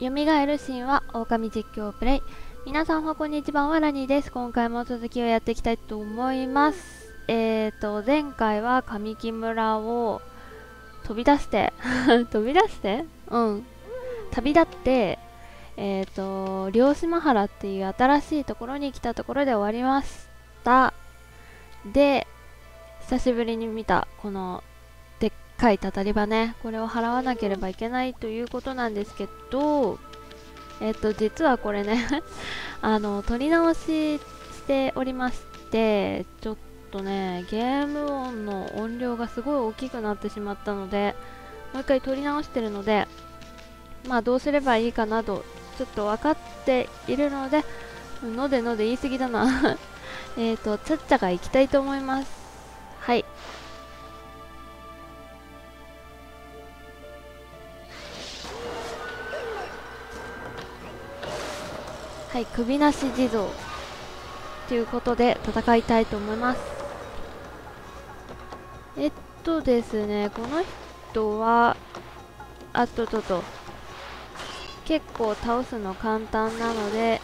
よみがえる神話狼実況プレイ。皆さんこんにちは、ラニーです。今回も続きをやっていきたいと思います。前回は神木村を旅立って漁島原っていう新しいところに来たところで終わりました。で、久しぶりに見たこのでっかいたたり場ね、これを払わなければいけないということなんですけど、実はこれね取り直ししておりまして、ちょっとねゲーム音の音量がすごい大きくなってしまったので、もう一回取り直してるので、まあどうすればいいかなどちょっと分かっているので、ので言い過ぎだなちゃっちゃが行きたいと思います。はい、はい、首なし地蔵ということで戦いたいと思います。ですね、この人は結構倒すの簡単なので、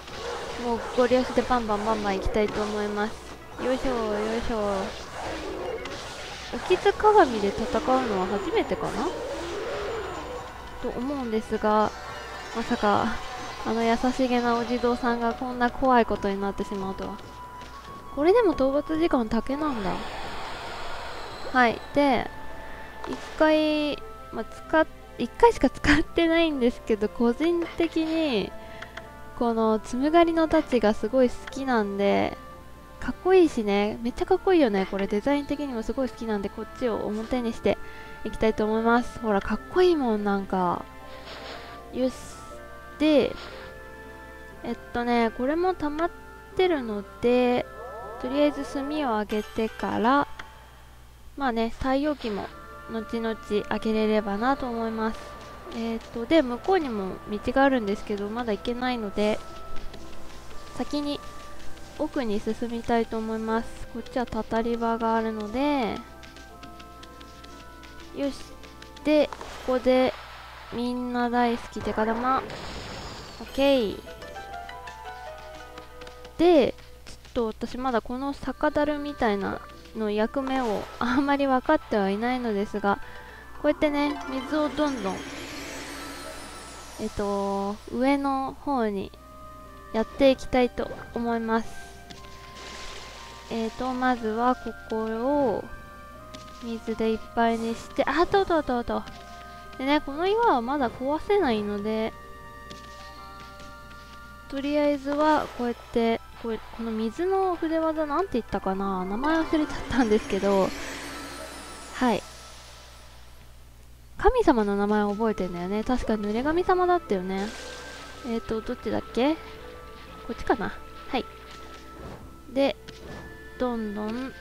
もうゴリ押しでバンバンいきたいと思います。よいしょよいしょ。浮津鏡で戦うのは初めてかなと思うんですが、まさかあの優しげなお地蔵さんがこんな怖いことになってしまうとは。これでも討伐時間だけなんだ。はい、で1回しか使ってないんですけど、個人的にこの紡がりの太刀がすごい好きなんで、かっこいいしね、めっちゃかっこいいよね。これデザイン的にもすごい好きなんで、こっちを表にしていきたいと思います。ほらかっこいいもん。なんかよし。でこれも溜まってるので、とりあえず炭をあげてから、まあね、太陽気も後々あげれればなと思います。で、向こうにも道があるんですけど、まだ行けないので、先に奥に進みたいと思います。こっちはたたり場があるので、よし。で、ここでみんな大好きデカ玉 OK で、ちょっと私まだこの酒樽みたいなの役目をあんまり分かってはいないのですが、こうやってね、水をどんどん上の方にやっていきたいと思います。まずはここを水でいっぱいにして、あっとっとっとっとでね、この岩はまだ壊せないので、とりあえずはこうやってこの水の筆技なんて言ったかな、名前忘れちゃったんですけど、はい、神様の名前を覚えてんだよね。確か濡れ神様だったよね。どっちだっけ、こっちかな。はい、でどんどん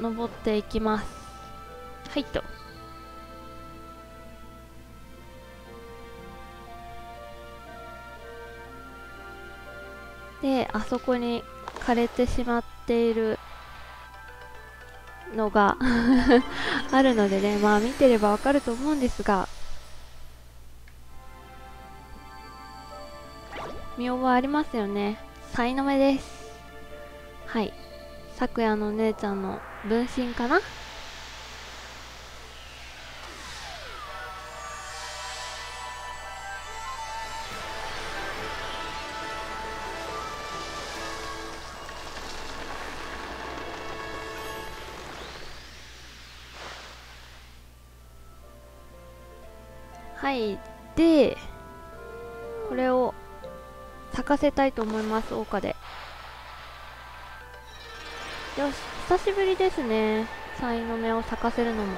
登っていきます。はいと、で、あそこに枯れてしまっているのがあるのでね、まあ見てればわかると思うんですが、見覚えありますよね。さいの目です。はい、さくやの姉ちゃんの分身かな。はい、で、これを咲かせたいと思います、桜花で。よし、久しぶりですね、さいの目を咲かせるのも。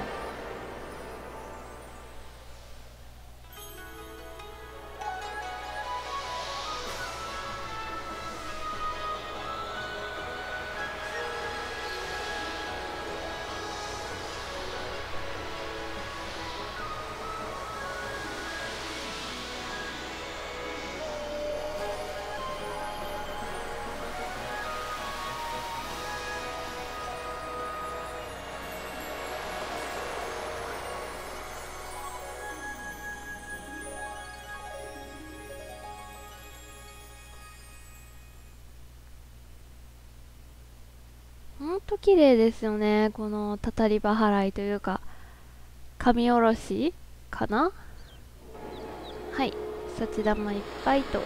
と綺麗ですよね。このたたり場払いというか、紙おろしかな。はい、さち玉いっぱいと。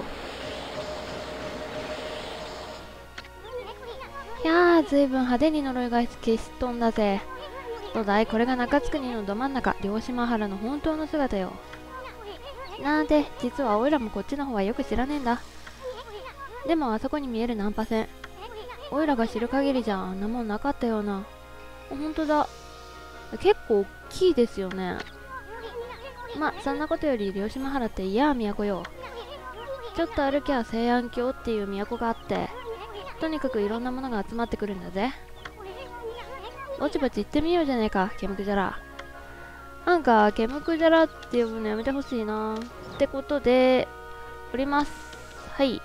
いやー、ずいぶん派手に呪いが消し飛んだぜ。どうだい、これが中津国のど真ん中、漁島原の本当の姿よ。なんて、実はおいらもこっちの方はよく知らねえんだ。でもあそこに見える難破船、おいらが知る限りじゃあんなもんなかったような。ほんとだ、結構大きいですよね。ま、そんなことより漁島原っていやー都よ。ちょっと歩きゃ西安峡っていう都があって、とにかくいろんなものが集まってくるんだぜ。ぼちぼち行ってみようじゃねえか、ケムクジャラ。なんかケムクジャラって呼ぶのやめてほしいな。ってことで降ります。はい。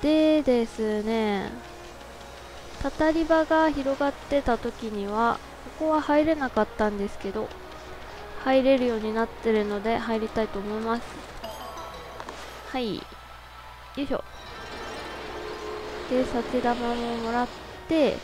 でですね、たたり場が広がってた時にはここは入れなかったんですけど、入れるようになってるので入りたいと思います。はい、よいしょ。で、さち玉ももらって、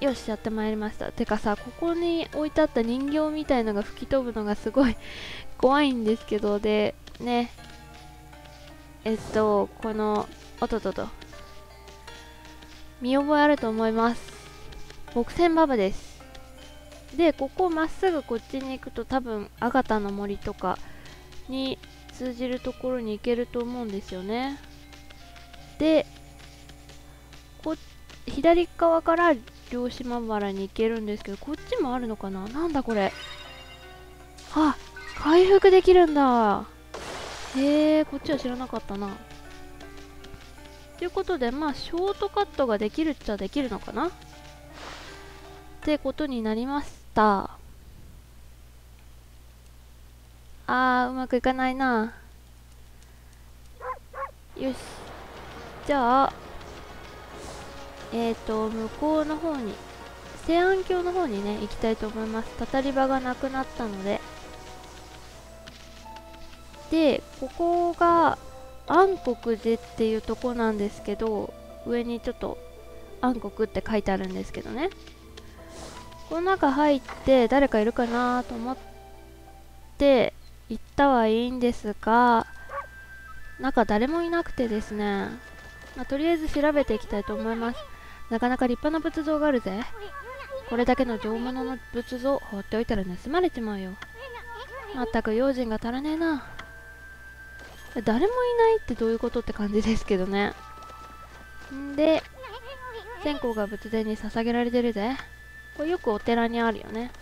よし、やってまいりました。てかさ、ここに置いてあった人形みたいのが吹き飛ぶのがすごい怖いんですけど、でね、このおっとっとっと、見覚えあると思います。木仙馬場です。で、ここまっすぐこっちに行くと多分アガタの森とかに通じるところに行けると思うんですよね。で、左側から漁島原に行けるんですけど、こっちもあるのかな。なんだこれ、あ、回復できるんだ。へえ、こっちは知らなかったな。ということで、まあショートカットができるっちゃできるのかなってことになりました。うまくいかないな。よし、じゃあ向こうの方に、西安峡の方にね、行きたいと思います。たたり場がなくなったので。で、ここが安国寺っていうとこなんですけど、上にちょっと安国って書いてあるんですけどね。この中入って誰かいるかなと思って行ったはいいんですが、中誰もいなくてですね、まあ、とりあえず調べていきたいと思います。なかなか立派な仏像があるぜ。これだけの上物の仏像放っておいたら盗まれちまうよ。まったく用心が足らねえな。誰もいないってどういうことって感じですけどね。んで、線香が仏前に捧げられてるぜ。これよくお寺にあるよね。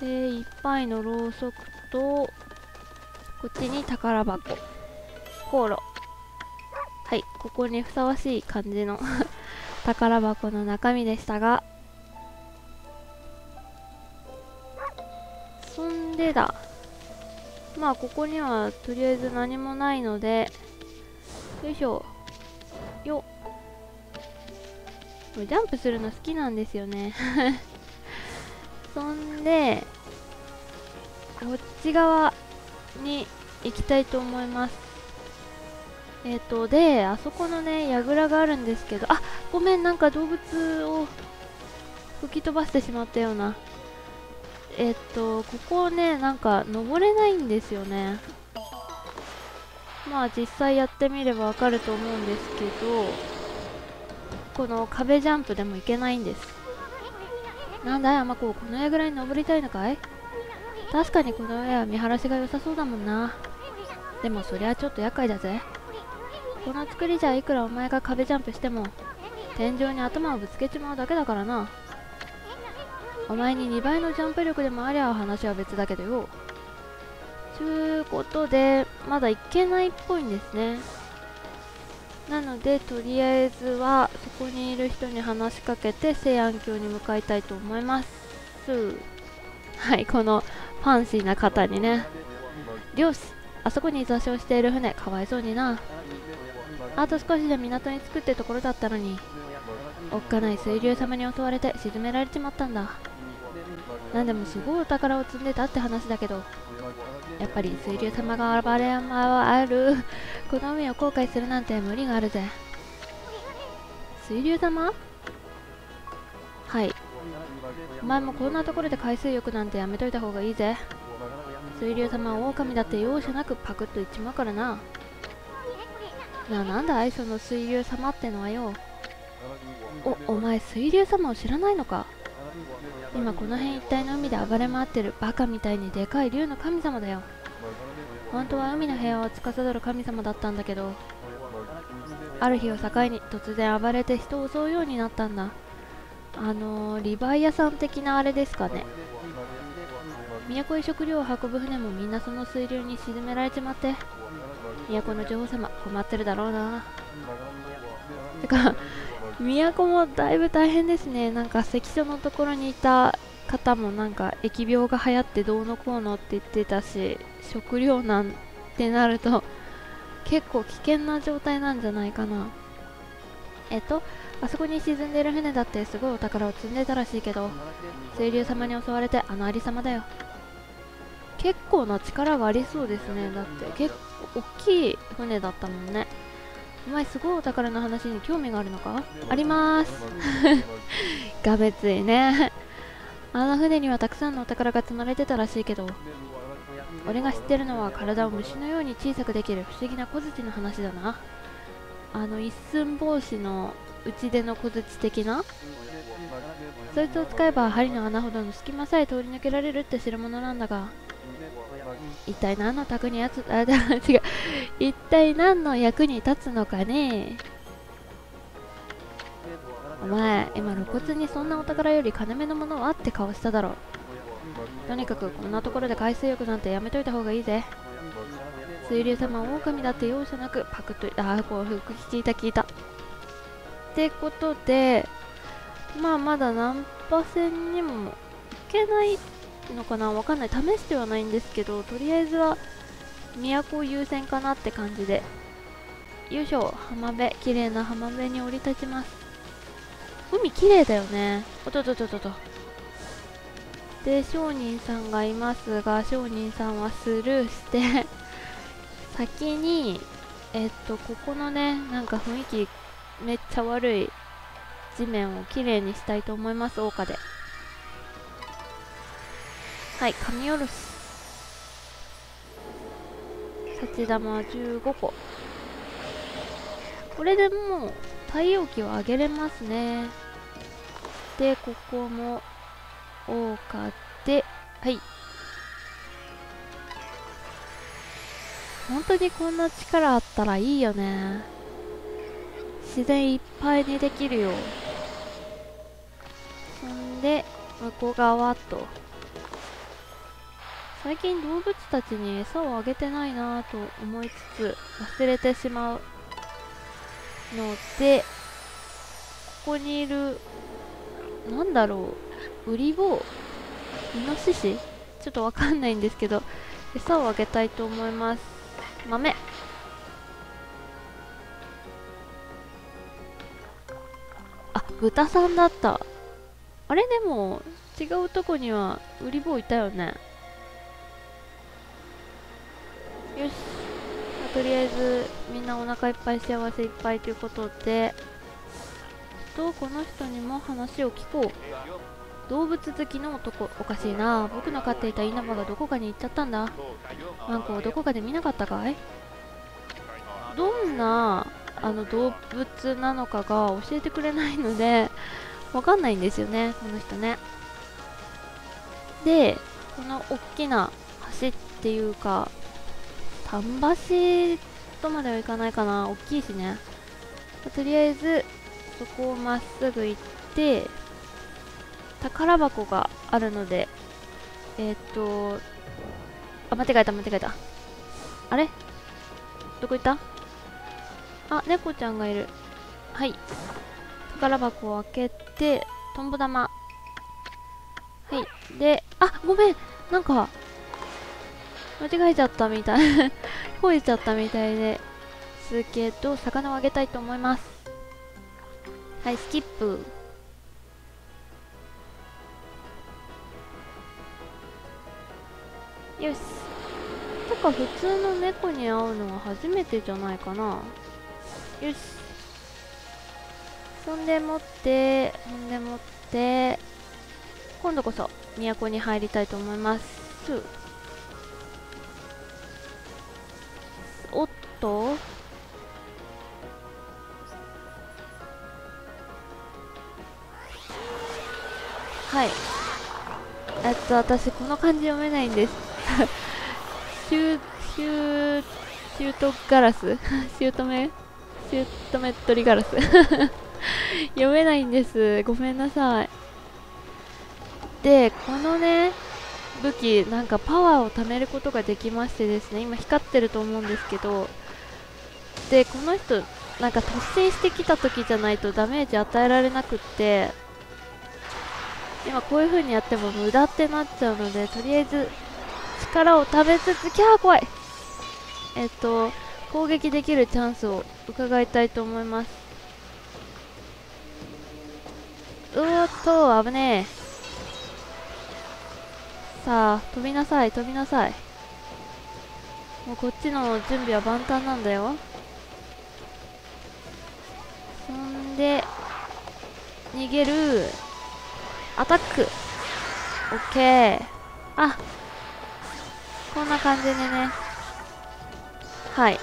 で、一杯のろうそくと、こっちに宝箱、香炉。はい、ここにふさわしい感じの宝箱の中身でしたが、そんでだ、まあここにはとりあえず何もないので、よいしょよっ、ジャンプするの好きなんですよねそんでこっち側に行きたいと思います。で、あそこのね、櫓があるんですけど、あ、ごめん、なんか動物を吹き飛ばしてしまったような。ここをね、なんか登れないんですよね。まあ、実際やってみればわかると思うんですけど、この壁ジャンプでもいけないんです。なんだい、尼子、この櫓に登りたいのかい？確かにこの上は見晴らしが良さそうだもんな。でも、そりゃちょっと厄介だぜ。この作りじゃいくらお前が壁ジャンプしても天井に頭をぶつけちまうだけだからな。お前に2倍のジャンプ力でもありゃ話は別だけどよ。ということで、まだいけないっぽいんですね。なので、とりあえずはそこにいる人に話しかけて西安峡に向かいたいと思います。はい、このファンシーな方にね。漁師、あそこに座礁している船、かわいそうにな。あと少しで港に着くってところだったのに、おっかない水流様に襲われて沈められちまったんだ。なんでもすごいお宝を積んでたって話だけど、やっぱり水流様が暴れ山はある。この海を後悔するなんて無理があるぜ。水流様？はい、お前もこんなところで海水浴なんてやめといた方がいいぜ。水流様は狼だって容赦なくパクッと言っちまうからな。なんだ愛想の水流様ってのはよ。お前水流様を知らないのか。今この辺一帯の海で暴れ回ってるバカみたいにでかい竜の神様だよ。本当は海の平和を司る神様だったんだけど、ある日を境に突然暴れて人を襲うようになったんだ。リバイアさん的なあれですかね。都へ食料を運ぶ船もみんなその水流に沈められちまって、都の女王様困ってるだろうな。てか都もだいぶ大変ですね。なんか関所のところにいた方もなんか疫病が流行ってどうのこうのって言ってたし、食料なんてなると結構危険な状態なんじゃないかな。あそこに沈んでいる船だってすごいお宝を積んでたらしいけど、水流様に襲われてあのありさまだよ。結構な力がありそうですね。だって結構大きい船だったもんね。お前すごいお宝の話に興味があるのか。ありまーすがめついねあの船にはたくさんのお宝が積まれてたらしいけど、俺が知ってるのは体を虫のように小さくできる不思議な小槌の話だな。一寸法師の内出の小槌的な、そいつを使えば針の穴ほどの隙間さえ通り抜けられるって代物なんだが、一体何の役に立つのかね。お前今露骨にそんなお宝より金目のものはって顔しただろ。とにかくこんなところで海水浴なんてやめといた方がいいぜ。水流様は狼だって容赦なくパクッと。こう聞いたってことで、まあまだナンパ戦にも行けないのかな、わかんない、試してはないんですけど、とりあえずは都優先かなって感じで、よいしょ。浜辺、綺麗な浜辺に降り立ちます。海綺麗だよね。おととととと。で商人さんがいますが、商人さんはスルーして先にここのね、なんか雰囲気めっちゃ悪い地面を綺麗にしたいと思います。大岡で。はい、紙おろし。サチ玉15個。これでもう太陽気を上げれますね。で、ここも多かって、はい。本当にこんな力あったらいいよね。自然いっぱいにできるよ。そんで、向こう側と。最近動物たちに餌をあげてないなぁと思いつつ忘れてしまうので、ここにいる、なんだろう、ウリボウ、イノシシ、ちょっとわかんないんですけど、餌をあげたいと思います。豆。あ、豚さんだった。あれでも違うとこにはウリボウいたよね。よし、とりあえずみんなお腹いっぱい、幸せいっぱいということで、この人にも話を聞こう。動物好きの男。おかしいな、僕の飼っていた稲葉がどこかに行っちゃったんだ。ワンコをどこかで見なかったかい。どんな動物なのかが教えてくれないのでわかんないんですよね、この人ね。で、この大きな橋っていうか桟橋とまではいかないかな、大きいしね。とりあえずそこをまっすぐ行って、宝箱があるので、あ、間違えた。あれ、どこ行った。あ、猫ちゃんがいる。はい、宝箱を開けてトンボ玉。はい、で、あ、ごめん、なんか間違えちゃったみたいこいちゃったみたいですけど、魚をあげたいと思います。はい、スキップ。よし。てか普通の猫に会うのは初めてじゃないかな。よし。そんでもって、そんでもって、今度こそ都に入りたいと思います。おっと？はい。私この漢字読めないんです。シュートガラスシュートメットリガラス読めないんです。ごめんなさい。で、このね、武器、なんかパワーを貯めることができましてですね、今光ってると思うんですけど、で、この人、なんか突進してきた時じゃないとダメージ与えられなくって、今こういう風にやっても無駄ってなっちゃうので、とりあえず力を貯めつつ、キャー怖い！攻撃できるチャンスを伺いたいと思います。うーっと、危ねえ。さあ、飛びなさい、飛びなさい。もうこっちの準備は万端なんだよ。そんで、逃げる。アタック。オッケー。あ、こんな感じでね。はい。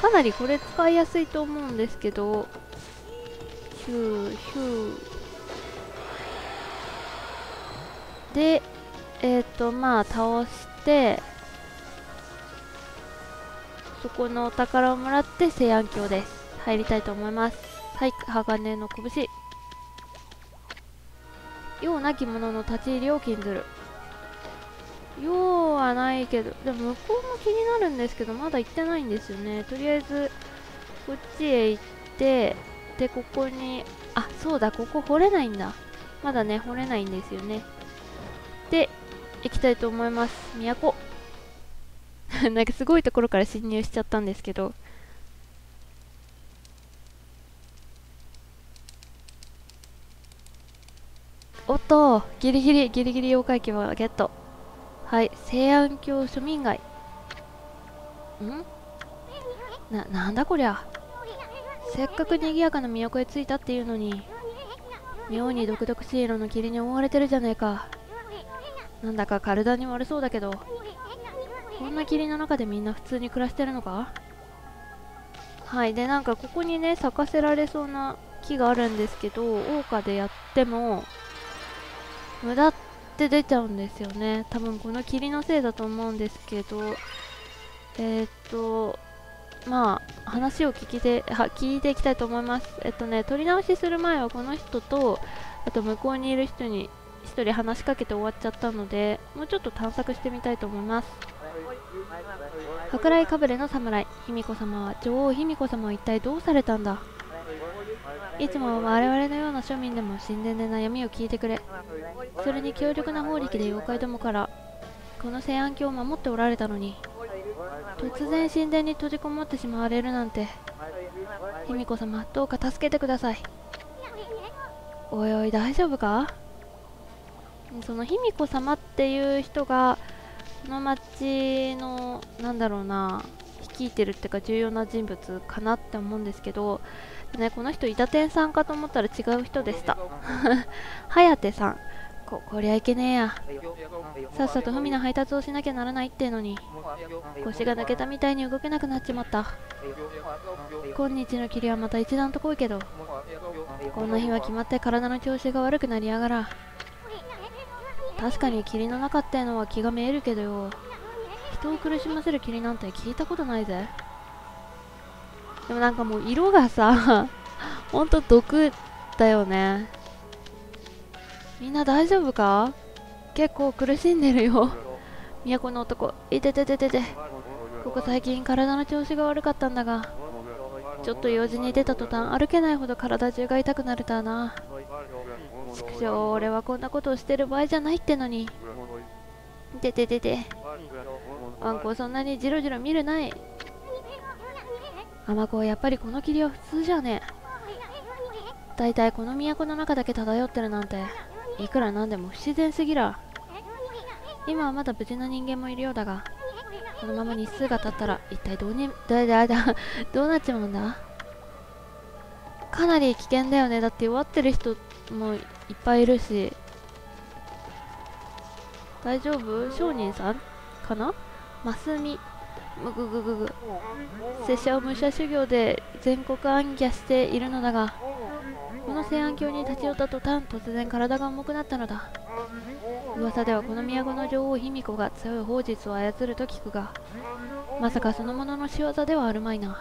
かなりこれ使いやすいと思うんですけど。ヒュー、ヒュー。で、まあ倒してそこのお宝をもらって西安峡です。入りたいと思います。はい、鋼の拳。ようなき者の立ち入りを禁ずる。ようはないけど、でも向こうも気になるんですけど、まだ行ってないんですよね。とりあえずこっちへ行って、でここに、あ、そうだ、ここ掘れないんだ。まだね、掘れないんですよね。で行きたいと思います。都なんかすごいところから侵入しちゃったんですけど、おっと、ギリギリ妖怪騎馬ゲット。はい、西安峡庶民街。ん？なんだこりゃ。せっかく賑やかな都へ着いたっていうのに、妙に毒々しい色の霧に覆われてるじゃねえか。なんだか体に悪そうだけど、こんな霧の中でみんな普通に暮らしてるのか。はい、でなんかここにね、咲かせられそうな木があるんですけど、桜花でやっても無駄って出ちゃうんですよね。多分この霧のせいだと思うんですけど、まあ話を聞いていきたいと思います。取り直しする前はこの人と、あと向こうにいる人に一人話しかけて終わっちゃったので、もうちょっと探索してみたいと思います。加倉井かぶれの侍、卑弥呼様は、女王卑弥呼様は一体どうされたんだ。いつも我々のような庶民でも神殿で悩みを聞いてくれ、それに強力な法力で妖怪どもからこの西安峡を守っておられたのに、突然神殿に閉じこもってしまわれるなんて。卑弥呼様、どうか助けてください。おいおい、大丈夫か。その卑弥呼様っていう人がこの町の、なんだろうな、率いてるっていうか重要な人物かなって思うんですけどね、この人伊達天さんかと思ったら違う人でした。颯さん、こりゃいけねえや。さっさと文の配達をしなきゃならないってのに、腰が抜けたみたいに動けなくなっちまった。今日の霧はまた一段と濃いけど、こんな日は決まって体の調子が悪くなりやがら。確かに霧の中ってのは気が見えるけどよ、人を苦しませる霧なんて聞いたことないぜ。でもなんかもう色がさ、ほんと毒だよね。みんな大丈夫か。結構苦しんでるよ。都の男、いててててて。ここ最近体の調子が悪かったんだが、ちょっと用事に出た途端歩けないほど体中が痛くなれたな。ちくしょう、俺はこんなことをしてる場合じゃないってのに。でててて、あんこ、そんなにじろじろ見るない。あまこ、やっぱりこの霧は普通じゃねえ。だいたいこの都の中だけ漂ってるなんて、いくらなんでも不自然すぎら。今はまだ無事な人間もいるようだが、このまま日数が経ったら一体どうなっちまうんだ。かなり危険だよね。だって弱ってる人もいっぱいいるし。大丈夫？商人さんかな？マスミ。拙者を武者修行で全国行脚しているのだが、この西安峡に立ち寄った途端、突然体が重くなったのだ。噂ではこの都の女王卑弥呼が強い砲術を操ると聞くが、まさかそのものの仕業ではあるまいな。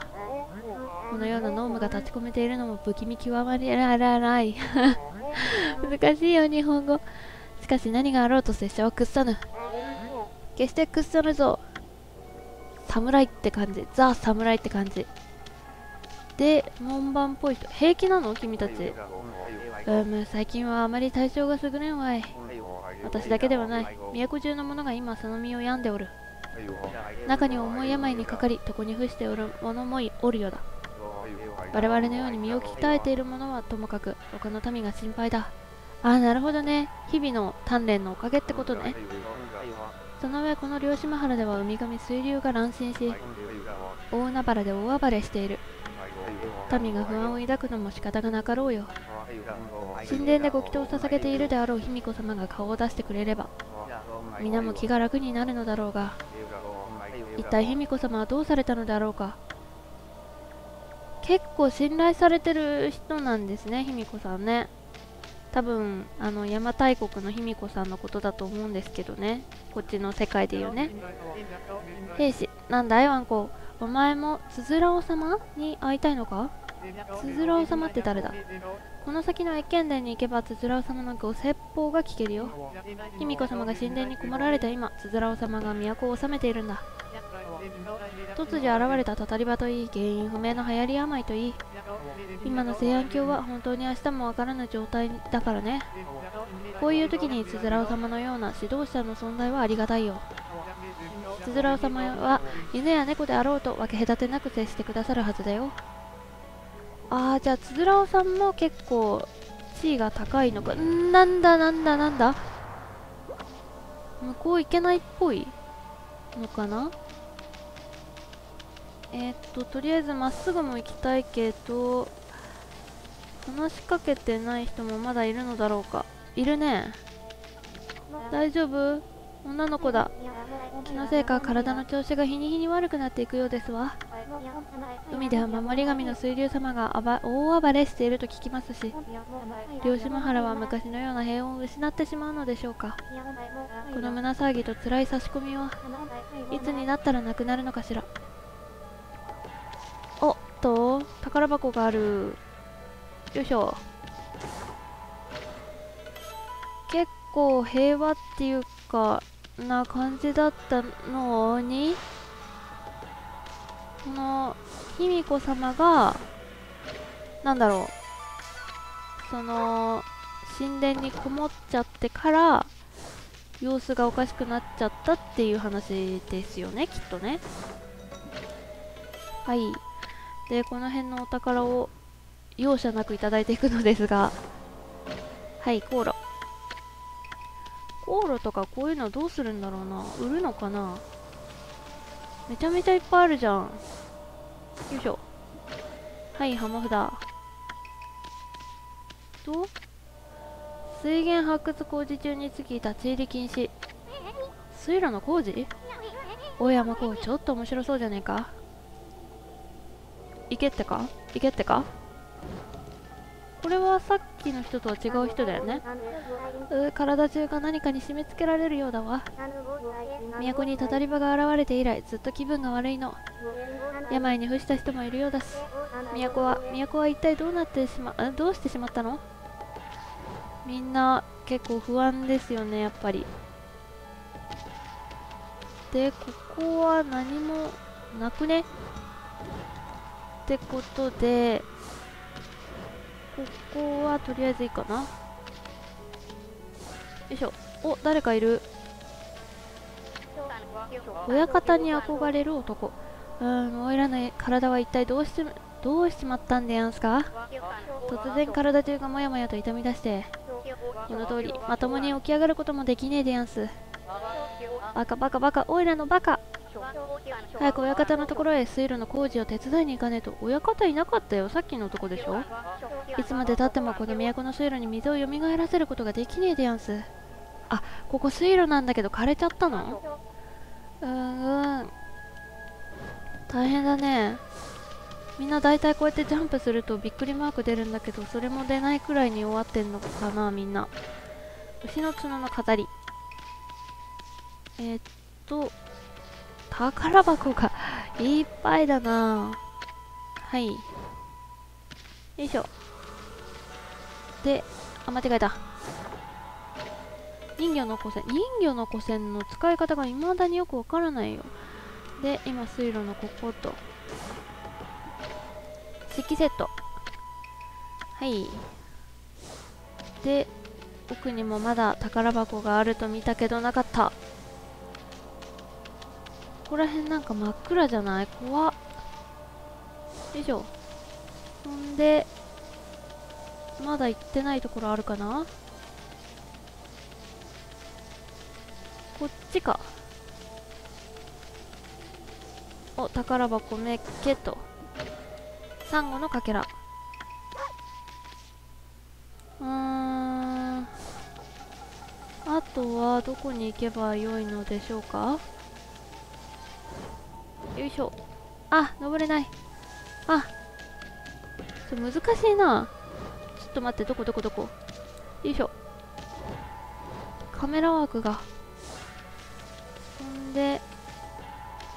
このような濃霧が立ち込めているのも不気味極まりない難しいよ日本語。しかし何があろうと拙者は屈さぬ。決して屈さぬぞ。侍って感じ。ザ・侍って感じで、門番っぽい人。平気なの君たち。最近はあまり対象が優れんわい。私だけではない。都中の者が今その身を病んでおる。中に重い病にかかり、床に伏しておる者もおるようだ。我々のように身を鍛えている者はともかく、他の民が心配だ。ああ、なるほどね。日々の鍛錬のおかげってことね。その上、この漁島原では海上水流が乱心し、大海原で大暴れしている。民が不安を抱くのも仕方がなかろうよ。神殿でご祈祷を捧げているであろう卑弥呼様が顔を出してくれれば、皆も気が楽になるのだろうが、一体卑弥呼様はどうされたのであろうか。結構信頼されてる人なんですね、卑弥呼さんね。多分邪馬台国の卑弥呼さんのことだと思うんですけどね、こっちの世界で言うね。兵士、なんだいワンコ、お前もつづらお様に会いたいのか。つづらお様って誰だ。この先の越見殿に行けばつづらお様のご説法が聞けるよ。卑弥呼様が神殿にこもられた今、つづらお様が都を治めているんだ。突如現れたたたり場といい、原因不明の流行り病といい、今の西安峡は本当に明日もわからぬ状態だからね。こういう時につづらお様のような指導者の存在はありがたいよ。つづらお様は犬や猫であろうと分け隔てなく接してくださるはずだよ。ああ、じゃあつづらおさんも結構地位が高いのか。なんだ向こう行けないっぽいのかな。とりあえずまっすぐも行きたいけど、話しかけてない人もまだいるのだろうか。いるね。大丈夫？女の子だ。気のせいか体の調子が日に日に悪くなっていくようですわ。海では守り神の水流様が大暴れしていると聞きますし、漁島原は昔のような平穏を失ってしまうのでしょうか。この胸騒ぎと辛い差し込みはいつになったらなくなるのかしら。おっと、宝箱がある。よいしょ。結構平和っていうかな感じだったのに、この卑弥呼様がなんだろう、その神殿にこもっちゃってから様子がおかしくなっちゃったっていう話ですよね、きっとね。はい。で、この辺のお宝を容赦なくいただいていくのですが、はい、航路。航路とかこういうのどうするんだろうな。売るのかな。めちゃめちゃいっぱいあるじゃん。よいしょ。はい、浜札。水源発掘工事中につき立ち入り禁止。水路の工事？大山港、ちょっと面白そうじゃねえか。行けってか。これはさっきの人とは違う人だよね。体中が何かに締め付けられるようだわ。都にたたり場が現れて以来ずっと気分が悪いの。病に伏した人もいるようだし、都は一体どうしてしまったの。みんな結構不安ですよね、やっぱり。で、ここは何もなくねってことで、ここはとりあえずいいかな。よいしょ。お、誰かいる。親方に憧れる男。おいらの体は一体どうしちまったんでやんすか。突然体中がもやもやと痛み出して、この通りまともに起き上がることもできねえでやんす。バカバカバカ、おいらのバカ。早く親方のところへ。水路の工事を手伝いに行かねえと。親方いなかったよ、さっきの男でしょ。いつまでたってもこの都の水路に水をよみがえらせることができねえでやんす。あ、ここ水路なんだけど枯れちゃったの。大変だね。みんなだいたいこうやってジャンプするとびっくりマーク出るんだけど、それも出ないくらいに弱ってんのかな、みんな。牛の角の飾り。宝箱がいっぱいだな。はい。よいしょ。で、あ、間違えた。人魚の古船。人魚の古船の使い方が未だによくわからないよ。で、今、水路のここと。石器セット。はい。で、奥にもまだ宝箱があると見たけどなかった。ここら辺なんか真っ暗じゃない？怖っ。よいしょ。ほんで、まだ行ってないところあるかな？こっちか。お、宝箱めっけと。サンゴのかけら。あとはどこに行けばよいのでしょうか？よいしょ。あ、登れない。あ、ちょ難しいな。ちょっと待って、どこどこどこ。よいしょ。カメラワークが。ほんで、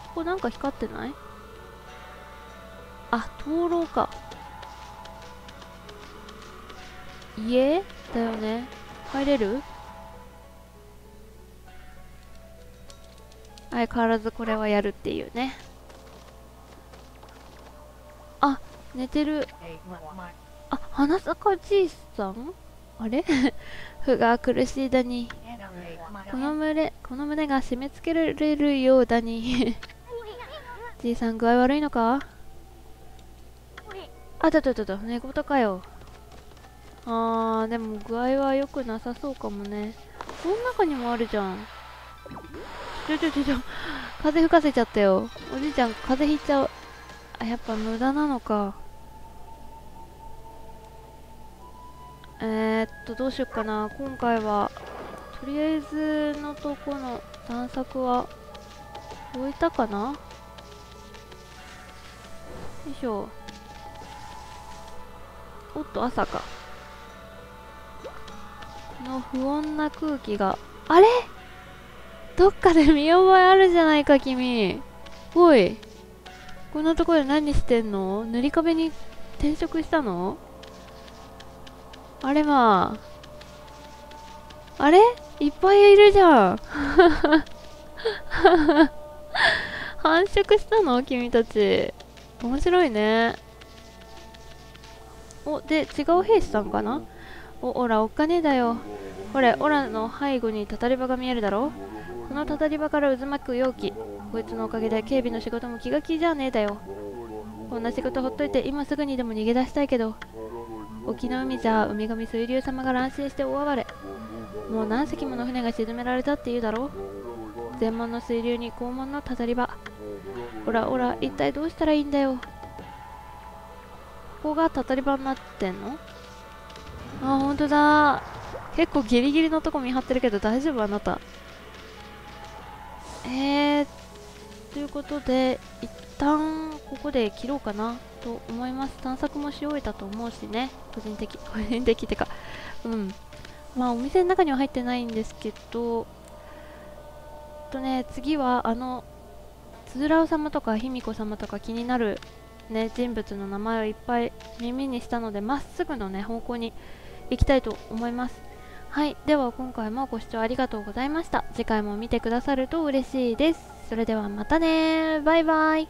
ここなんか光ってない？あ、灯籠か。家だよね。入れる？相変わらずこれはやるっていうね。あ、寝てる。あ、花坂じいさん？あれふが苦しいだに。この胸が締め付けられるようだに。じいさん具合悪いのか？あ、ちょっとちょっと、寝言かよ。あー、でも具合は良くなさそうかもね。この中にもあるじゃん。ちょ、風吹かせちゃったよ。おじいちゃん、風邪ひいちゃう。あ、やっぱ無駄なのか。どうしよっかな。今回は、とりあえずのとこの探索は、置いたかな？よいしょ。おっと、朝か。この不穏な空気が、あれ？どっかで見覚えあるじゃないか、君。おい。こんなところで何してんの？塗り壁に転職したの？あれまあ。あれ？いっぱいいるじゃん。繁殖したの？君たち。面白いね。お、で、違う兵士さんかな？おら、おっかねえだよ。ほれ、オラの背後にたたり場が見えるだろ？このたたり場から渦巻く容器。こいつのおかげで警備の仕事も気が気じゃねえだよ。こんな仕事ほっといて今すぐにでも逃げ出したいけど、沖の海じゃ海神水流様が乱心して大暴れ。もう何隻もの船が沈められたって言うだろ。前門の水流に後門のたたり場。おら、一体どうしたらいいんだよ。ここがたたり場になってんの？あ、ほんとだ。結構ギリギリのとこ見張ってるけど大丈夫？あなた。ということで、一旦ここで切ろうかなと思います。探索もし終えたと思うしね、個人的ってか、うん。まあ、お店の中には入ってないんですけど、次は、つづらう様とか卑弥呼様とか気になる、ね、人物の名前をいっぱい耳にしたので、まっすぐのね、方向に行きたいと思います。はい、では今回もご視聴ありがとうございました。次回も見てくださると嬉しいです。それではまたねー。バイバイ。